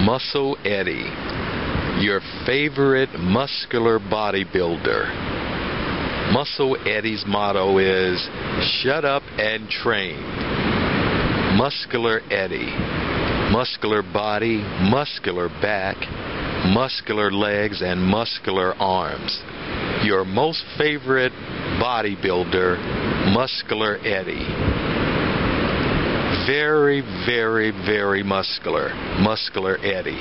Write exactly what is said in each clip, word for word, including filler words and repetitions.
Muscle Eddie, your favorite muscular bodybuilder. Muscle Eddie's motto is, shut up and train. Muscular Eddie, muscular body, muscular back, muscular legs, and muscular arms. Your most favorite bodybuilder, Muscular Eddie. Very, very, very muscular, Muscular Eddie.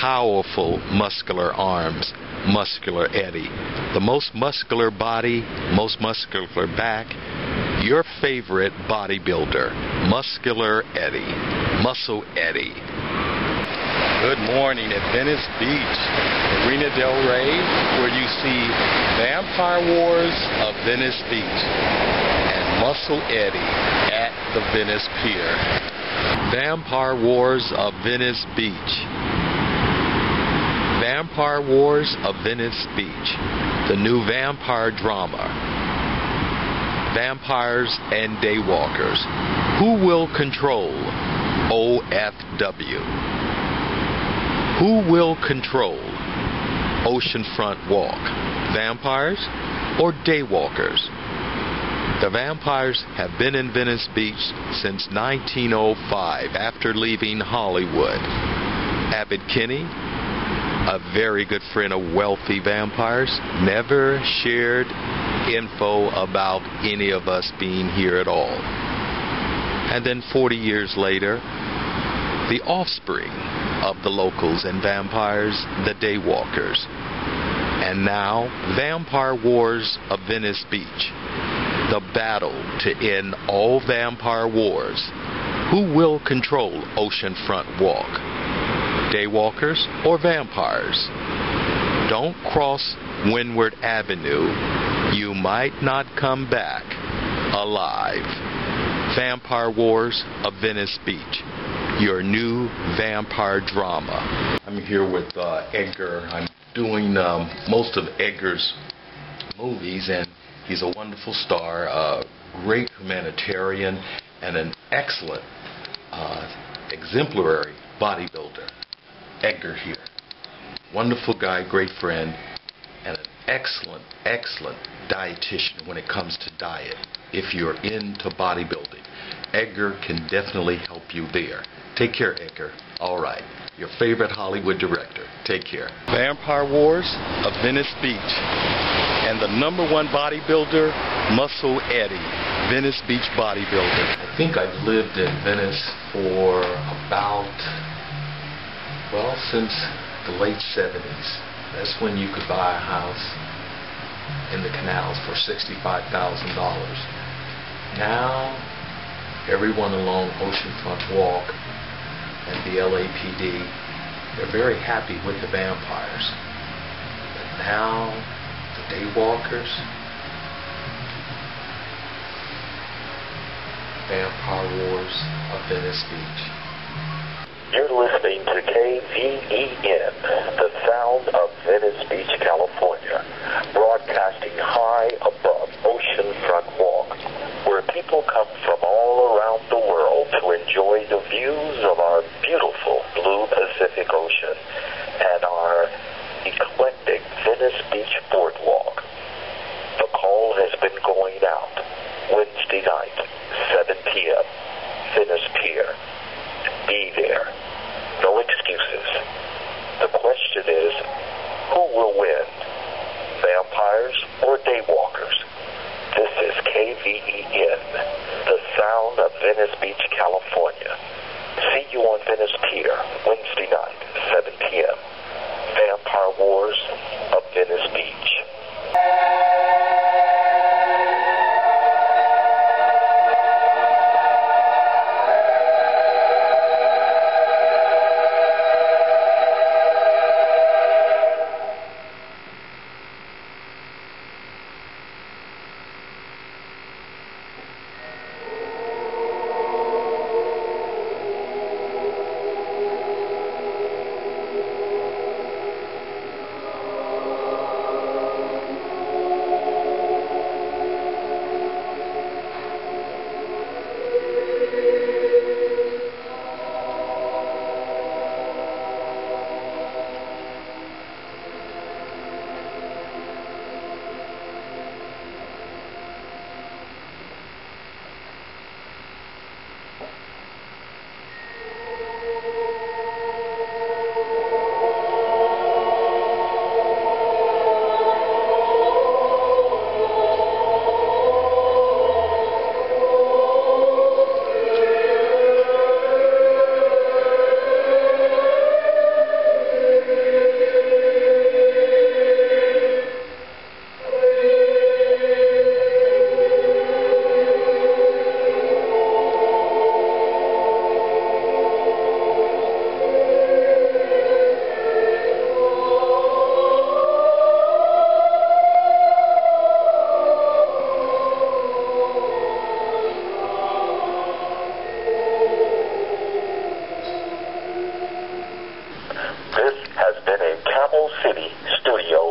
Powerful muscular arms, Muscular Eddie. The most muscular body, most muscular back, your favorite bodybuilder, Muscular Eddie, Muscle Eddie. Good morning at Venice Beach, Marina del Rey, where you see Vampire Wars of Venice Beach and Muscle Eddie at the Venice Pier. Vampire Wars of Venice Beach. Vampire Wars of Venice Beach, the new vampire drama. Vampires and Daywalkers. Who will control O F W? Who will control Oceanfront Walk? Vampires or Daywalkers? The vampires have been in Venice Beach since nineteen oh five, after leaving Hollywood. Abbot Kinney, a very good friend of wealthy vampires, never shared info about any of us being here at all. And then forty years later, the offspring of the locals and vampires, the Daywalkers. And now, Vampire Wars of Venice Beach. The battle to end all vampire wars. Who will control Oceanfront Walk? Daywalkers or vampires? Don't cross Windward Avenue. You might not come back alive. Vampire Wars of Venice Beach. Your new vampire drama. I'm here with uh, Edgar. I'm doing um, most of Edgar's movies, and he's a wonderful star, a great humanitarian, and an excellent, uh, exemplary bodybuilder. Edgar here. Wonderful guy, great friend, and an excellent, excellent dietitian when it comes to diet. If you're into bodybuilding, Edgar can definitely help you there. Take care, Edgar. All right. Your favorite Hollywood director. Take care. Vampire Wars of Venice Beach. And the number one bodybuilder, Muscle Eddie, Venice Beach bodybuilder. I think I've lived in Venice for about, well, since the late seventies. That's when you could buy a house in the canals for sixty-five thousand dollars. Now, everyone along Oceanfront Walk and the L A P D, they're very happy with the vampires. But now, the Daywalkers, Vampire Wars of Venice Beach. You're listening to K V E N, the sound of Venice Beach, California, broadcasting high above Oceanfront Walk, where people come from all around the world to enjoy the views of our beautiful blue Pacific Ocean and our eclectic Venice Beach boardwalk. The call has been going out Wednesday night, seven p m, Venice Pier. Be there. No excuses. The question is, who will win? Vampires or Daywalkers? This is K V E N, the sound of Venice Beach, California. See you on Venice Pier, Wednesday night, seven p m Vampire Wars of Venice Beach. City studio